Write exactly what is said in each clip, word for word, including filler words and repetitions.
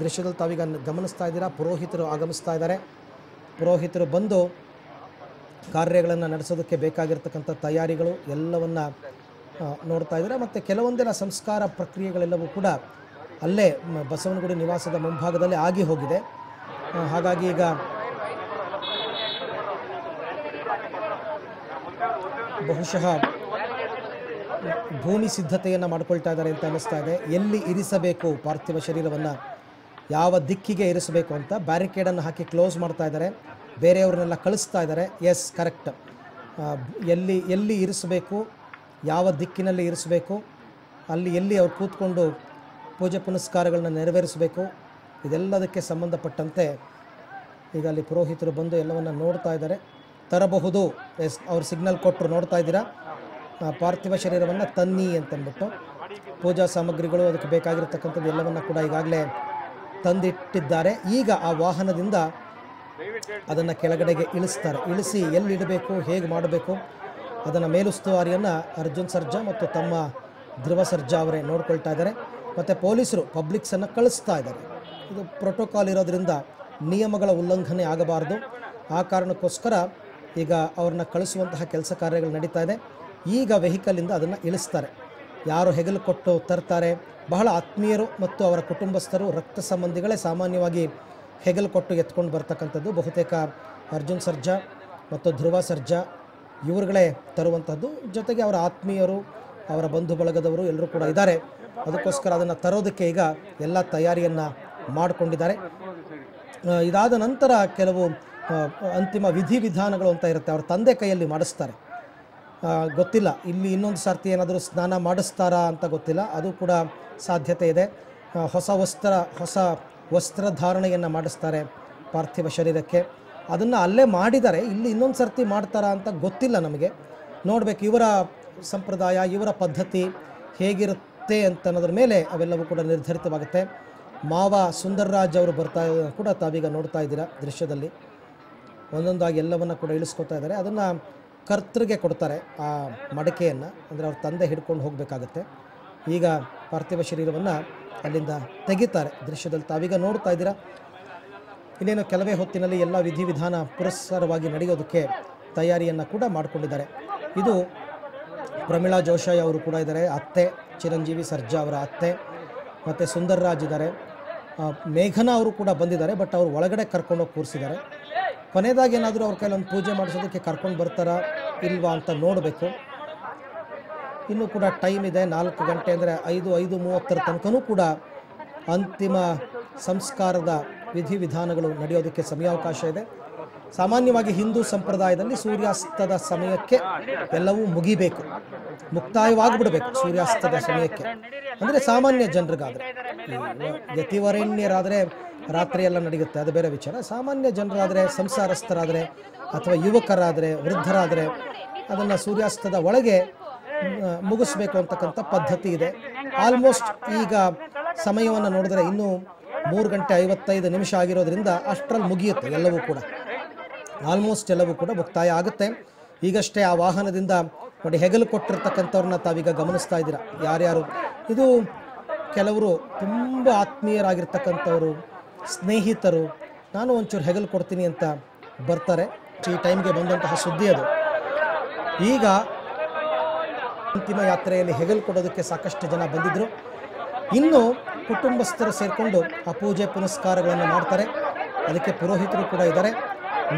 ದೃಶ್ಯದಲ್ಲಿ ತಾವೀಗ ಗಮನಿಸ್ತಾ ಇದ್ದೀರಾ, ಪುರೋಹಿತರು ಆಗಮಿಸ್ತಾ ಇದ್ದಾರೆ. ಪುರೋಹಿತರು ಬಂದು ಕಾರ್ಯಗಳನ್ನು ನಡೆಸೋದಕ್ಕೆ ಬೇಕಾಗಿರತಕ್ಕಂಥ ತಯಾರಿಗಳು ಎಲ್ಲವನ್ನ ನೋಡ್ತಾ ಇದ್ದಾರೆ. ಮತ್ತು ಕೆಲವೊಂದಿನ ಸಂಸ್ಕಾರ ಪ್ರಕ್ರಿಯೆಗಳೆಲ್ಲವೂ ಕೂಡ ಅಲ್ಲೇ ಬಸವನಗುಡಿ ನಿವಾಸದ ಮುಂಭಾಗದಲ್ಲಿ ಆಗಿ ಹೋಗಿದೆ. ಹಾಗಾಗಿ ಈಗ ಬಹುಶಃ ಭೂಮಿ ಸಿದ್ಧತೆಯನ್ನು ಮಾಡ್ಕೊಳ್ತಾ ಇದ್ದಾರೆ ಅಂತ ಅನ್ನಿಸ್ತಾ ಇದೆ. ಎಲ್ಲಿ ಇರಿಸಬೇಕು ಪಾರ್ಥಿವ ಶರೀರವನ್ನು, ಯಾವ ದಿಕ್ಕಿಗೆ ಇರಿಸಬೇಕು ಅಂತ ಬ್ಯಾರಿಕೇಡನ್ನು ಹಾಕಿ ಕ್ಲೋಸ್ ಮಾಡ್ತಾ ಇದ್ದಾರೆ, ಬೇರೆಯವ್ರನ್ನೆಲ್ಲ ಕಳಿಸ್ತಾ ಇದ್ದಾರೆ. ಎಸ್ ಕರೆಕ್ಟ್, ಎಲ್ಲಿ ಎಲ್ಲಿ ಇರಿಸಬೇಕು, ಯಾವ ದಿಕ್ಕಿನಲ್ಲಿ ಇರಿಸಬೇಕು, ಅಲ್ಲಿ ಎಲ್ಲಿ ಅವ್ರು ಕೂತ್ಕೊಂಡು ಪೂಜೆ ಪುನಸ್ಕಾರಗಳನ್ನ ನೆರವೇರಿಸಬೇಕು, ಇದೆಲ್ಲದಕ್ಕೆ ಸಂಬಂಧಪಟ್ಟಂತೆ ಈಗ ಅಲ್ಲಿ ಪುರೋಹಿತರು ಬಂದು ಎಲ್ಲವನ್ನು ನೋಡ್ತಾ ಇದ್ದಾರೆ. ತರಬಹುದು, ಎಸ್ ಅವ್ರು ಸಿಗ್ನಲ್ ಕೊಟ್ಟರು, ನೋಡ್ತಾ ಇದ್ದೀರಾ. ಪಾರ್ಥಿವ ಶರೀರವನ್ನು ತನ್ನಿ ಅಂತಂದ್ಬಿಟ್ಟು ಪೂಜಾ ಸಾಮಗ್ರಿಗಳು ಅದಕ್ಕೆ ಬೇಕಾಗಿರತಕ್ಕಂಥದ್ದು ಎಲ್ಲವನ್ನು ಕೂಡ ಈಗಾಗಲೇ ತಂದಿಟ್ಟಿದ್ದಾರೆ. ಈಗ ಆ ವಾಹನದಿಂದ ಅದನ್ನು ಕೆಳಗಡೆಗೆ ಇಳಿಸ್ತಾರೆ. ಇಳಿಸಿ ಎಲ್ಲಿ ಇಡಬೇಕು, ಹೇಗೆ ಮಾಡಬೇಕು, ಅದನ್ನು ಮೇಲುಸ್ತುವಾರಿಯನ್ನು ಅರ್ಜುನ್ ಸರ್ಜಾ ಮತ್ತು ತಮ್ಮ ಧ್ರುವ ಸರ್ಜಾ ಅವರೇ ನೋಡ್ಕೊಳ್ತಾ ಇದ್ದಾರೆ. ಮತ್ತು ಪೊಲೀಸರು ಪಬ್ಲಿಕ್ಸನ್ನು ಕಳಿಸ್ತಾ ಇದ್ದಾರೆ. ಇದು ಪ್ರೋಟೋಕಾಲ್ ಇರೋದರಿಂದ ನಿಯಮಗಳ ಉಲ್ಲಂಘನೆ ಆಗಬಾರ್ದು, ಆ ಕಾರಣಕ್ಕೋಸ್ಕರ ಈಗ ಅವ್ರನ್ನ ಕಳಿಸುವಂತಹ ಕೆಲಸ ಕಾರ್ಯಗಳು ನಡೀತಾ ಇದೆ. ಈಗ ವೆಹಿಕಲಿಂದ ಅದನ್ನು ಇಳಿಸ್ತಾರೆ. ಯಾರು ಹೆಗಲು ಕೊಟ್ಟು ತರ್ತಾರೆ, ಬಹಳ ಆತ್ಮೀಯರು ಮತ್ತು ಅವರ ಕುಟುಂಬಸ್ಥರು, ರಕ್ತ ಸಂಬಂಧಿಗಳೇ ಸಾಮಾನ್ಯವಾಗಿ ಹೆಗಲು ಕೊಟ್ಟು ಎತ್ಕೊಂಡು ಬರ್ತಕ್ಕಂಥದ್ದು. ಬಹುತೇಕ ಅರ್ಜುನ್ ಸರ್ಜಾ ಮತ್ತು ಧ್ರುವ ಸರ್ಜಾ ಇವ್ರುಗಳೇ ತರುವಂಥದ್ದು. ಜೊತೆಗೆ ಅವರ ಆತ್ಮೀಯರು, ಅವರ ಬಂಧು ಬಳಗದವರು ಎಲ್ಲರೂ ಕೂಡ ಇದ್ದಾರೆ. ಅದಕ್ಕೋಸ್ಕರ ಅದನ್ನು ತರೋದಕ್ಕೆ ಈಗ ಎಲ್ಲ ತಯಾರಿಯನ್ನು ಮಾಡಿಕೊಂಡಿದ್ದಾರೆ. ಇದಾದ ನಂತರ ಕೆಲವು ಅಂತಿಮ ವಿಧಿವಿಧಾನಗಳು ಅಂತ ಇರುತ್ತೆ, ಅವ್ರ ತಂದೆ ಕೈಯಲ್ಲಿ ಮಾಡಿಸ್ತಾರೆ. ಗೊತ್ತಿಲ್ಲ, ಇಲ್ಲಿ ಇನ್ನೊಂದು ಸರ್ತಿ ಏನಾದರೂ ಸ್ನಾನ ಮಾಡಿಸ್ತಾರಾ ಅಂತ ಗೊತ್ತಿಲ್ಲ, ಅದು ಕೂಡ ಸಾಧ್ಯತೆ ಇದೆ. ಹೊಸ ವಸ್ತ್ರ ಹೊಸ ವಸ್ತ್ರಧಾರಣೆಯನ್ನು ಮಾಡಿಸ್ತಾರೆ ಪಾರ್ಥಿವ ಶರೀರಕ್ಕೆ, ಅದನ್ನು ಅಲ್ಲೇ ಮಾಡಿದ್ದಾರೆ. ಇಲ್ಲಿ ಇನ್ನೊಂದು ಸರ್ತಿ ಮಾಡ್ತಾರಾ ಅಂತ ಗೊತ್ತಿಲ್ಲ, ನಮಗೆ ನೋಡಬೇಕು. ಇವರ ಸಂಪ್ರದಾಯ, ಇವರ ಪದ್ಧತಿ ಹೇಗಿರುತ್ತೆ ಅಂತ ಅನ್ನೋದ್ರ ಮೇಲೆ ಅವೆಲ್ಲವೂ ಕೂಡ ನಿರ್ಧರಿತವಾಗುತ್ತೆ. ಮಾವ ಸುಂದರ್ರಾಜ್ ಅವರು ಬರ್ತಾ ಕೂಡ ತಾವೀಗ ನೋಡ್ತಾ ಇದ್ದೀರಾ ದೃಶ್ಯದಲ್ಲಿ. ಒಂದೊಂದಾಗಿ ಎಲ್ಲವನ್ನು ಕೂಡ ಇಳಿಸ್ಕೊತಾ ಇದ್ದಾರೆ. ಅದನ್ನು ಕರ್ತೃಗೆ ಕೊಡ್ತಾರೆ, ಆ ಮಡಕೆಯನ್ನು, ಅಂದರೆ ಅವ್ರ ತಂದೆ ಹಿಡ್ಕೊಂಡು ಹೋಗಬೇಕಾಗತ್ತೆ. ಈಗ ಪಾರ್ಥಿವ ಶರೀರವನ್ನು ಅಲ್ಲಿಂದ ತೆಗಿತಾರೆ. ದೃಶ್ಯದಲ್ಲಿ ತಾವೀಗ ನೋಡ್ತಾ ಇದ್ದೀರಾ. ಇನ್ನೇನು ಕೆಲವೇ ಹೊತ್ತಿನಲ್ಲಿ ಎಲ್ಲ ವಿಧಿವಿಧಾನ ಪುರಸ್ಕಾರವಾಗಿ ನಡೆಯೋದಕ್ಕೆ ತಯಾರಿಯನ್ನು ಕೂಡ ಮಾಡಿಕೊಂಡಿದ್ದಾರೆ. ಇದು ಪ್ರಮೀಳಾ ಜೋಶಾಯಿ ಅವರು ಕೂಡ ಇದ್ದಾರೆ, ಅತ್ತೆ ಚಿರಂಜೀವಿ ಸರ್ಜಾ ಅವರ ಅತ್ತೆ, ಮತ್ತು ಸುಂದರ್ರಾಜ್ ಇದ್ದಾರೆ, ಮೇಘನಾ ಅವರು ಕೂಡ ಬಂದಿದ್ದಾರೆ. ಬಟ್ ಅವರು ಒಳಗಡೆ ಕರ್ಕೊಂಡೋಗಿ ಕೂರಿಸಿದ್ದಾರೆ. ಕೊನೆಯದಾಗಿ ಏನಾದರೂ ಅವ್ರ ಕೈಲೊಂದು ಪೂಜೆ ಮಾಡಿಸೋದಕ್ಕೆ ಕರ್ಕೊಂಡು ಬರ್ತಾರಾ ಇಲ್ವಾ ಅಂತ ನೋಡಬೇಕು. ಇನ್ನೂ ಕೂಡ ಟೈಮ್ ಇದೆ. ನಾಲ್ಕು ಗಂಟೆ ಅಂದರೆ ಐದು ಐದು ಮೂವತ್ತರ ತನಕನೂ ಕೂಡ ಅಂತಿಮ ಸಂಸ್ಕಾರದ ವಿಧಿವಿಧಾನಗಳು ನಡೆಯೋದಕ್ಕೆ ಸಮಯಾವಕಾಶ ಇದೆ. ಸಾಮಾನ್ಯವಾಗಿ ಹಿಂದೂ ಸಂಪ್ರದಾಯದಲ್ಲಿ ಸೂರ್ಯಾಸ್ತದ ಸಮಯಕ್ಕೆ ಎಲ್ಲವೂ ಮುಗಿಬೇಕು, ಮುಕ್ತಾಯವಾಗಿಬಿಡಬೇಕು ಸೂರ್ಯಾಸ್ತದ ಸಮಯಕ್ಕೆ. ಅಂದರೆ ಸಾಮಾನ್ಯ ಜನರಿಗಾದರೆ, ಯತಿವರೇಣ್ಯರಾದರೆ ರಾತ್ರಿ ಎಲ್ಲ ನಡೆಯುತ್ತೆ, ಅದು ಬೇರೆ ವಿಚಾರ. ಸಾಮಾನ್ಯ ಜನರಾದರೆ, ಸಂಸಾರಸ್ಥರಾದರೆ, ಅಥವಾ ಯುವಕರಾದರೆ, ವೃದ್ಧರಾದರೆ ಅದನ್ನು ಸೂರ್ಯಾಸ್ತದ ಒಳಗೆ ಮುಗಿಸ್ಬೇಕು ಅಂತಕ್ಕಂಥ ಪದ್ಧತಿ ಇದೆ. ಆಲ್ಮೋಸ್ಟ್ ಈಗ ಸಮಯವನ್ನು ನೋಡಿದ್ರೆ ಇನ್ನೂ ಮೂರು ಗಂಟೆ ಐವತ್ತೈದು ನಿಮಿಷ ಆಗಿರೋದ್ರಿಂದ ಅಷ್ಟರಲ್ಲಿ ಮುಗಿಯುತ್ತೆ ಎಲ್ಲವೂ ಕೂಡ, ಆಲ್ಮೋಸ್ಟ್ ಎಲ್ಲವೂ ಕೂಡ ಮುಕ್ತಾಯ ಆಗುತ್ತೆ. ಈಗಷ್ಟೇ ಆ ವಾಹನದಿಂದ ನೋಡಿ ಹೆಗಲು ಕೊಟ್ಟಿರ್ತಕ್ಕಂಥವ್ರನ್ನ ತಾವೀಗ ಗಮನಿಸ್ತಾ ಇದ್ದೀರಾ ಯಾರ್ಯಾರು. ಇದು ಕೆಲವರು ತುಂಬ ಆತ್ಮೀಯರಾಗಿರ್ತಕ್ಕಂಥವರು, ಸ್ನೇಹಿತರು, ನಾನು ಒಂಚೂರು ಹೆಗಲು ಕೊಡ್ತೀನಿ ಅಂತ ಬರ್ತಾರೆ. ಈ ಟೈಮ್ಗೆ ಬಂದಂತಹ ಸುದ್ದಿ ಅದು. ಈಗ ಅಂತಿಮ ಯಾತ್ರೆಯಲ್ಲಿ ಹೆಗಲು ಕೊಡೋದಕ್ಕೆ ಸಾಕಷ್ಟು ಜನ ಬಂದಿದ್ದರು. ಇನ್ನು ಕುಟುಂಬಸ್ಥರು ಸೇರಿಕೊಂಡು ಆ ಪೂಜೆ ಪುನಸ್ಕಾರಗಳನ್ನು ಮಾಡ್ತಾರೆ. ಅದಕ್ಕೆ ಪುರೋಹಿತರು ಕೂಡ ಇದ್ದಾರೆ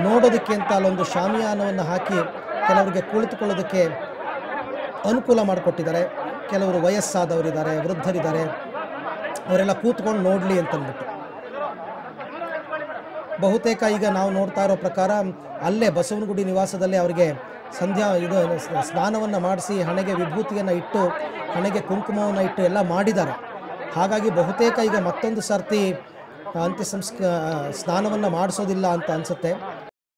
ನೋಡೋದಕ್ಕೆ ಅಂತ. ಅಲ್ಲೊಂದು ಶಾಮಿಯಾನವನ್ನು ಹಾಕಿ ಕೆಲವರಿಗೆ ಕುಳಿತುಕೊಳ್ಳೋದಕ್ಕೆ ಅನುಕೂಲ ಮಾಡಿಕೊಟ್ಟಿದ್ದಾರೆ. ಕೆಲವರು ವಯಸ್ಸಾದವರಿದ್ದಾರೆ, ವೃದ್ಧರಿದ್ದಾರೆ, ಅವರೆಲ್ಲ ಕೂತ್ಕೊಂಡು ನೋಡಲಿ ಅಂತಂದ್ಬಿಟ್ಟು. ಬಹುತೇಕ ಈಗ ನಾವು ನೋಡ್ತಾ ಇರೋ ಪ್ರಕಾರ ಅಲ್ಲೇ ಬಸವನಗುಡಿ ನಿವಾಸದಲ್ಲೇ ಅವರಿಗೆ ಸಂಧ್ಯಾ ಇದು ಸ್ನಾನವನ್ನು ಮಾಡಿಸಿ, ಹಣೆಗೆ ವಿಭೂತಿಯನ್ನು ಇಟ್ಟು, ಹಣೆಗೆ ಕುಂಕುಮವನ್ನು ಇಟ್ಟು ಎಲ್ಲ ಮಾಡಿದ್ದಾರೆ. ಹಾಗಾಗಿ ಬಹುತೇಕ ಈಗ ಮತ್ತೊಂದು ಸರ್ತಿ ಅಂತ್ಯ ಸಂಸ್ಕ ಸ್ನಾನವನ್ನು ಮಾಡಿಸೋದಿಲ್ಲ ಅಂತ ಅನಿಸುತ್ತೆ.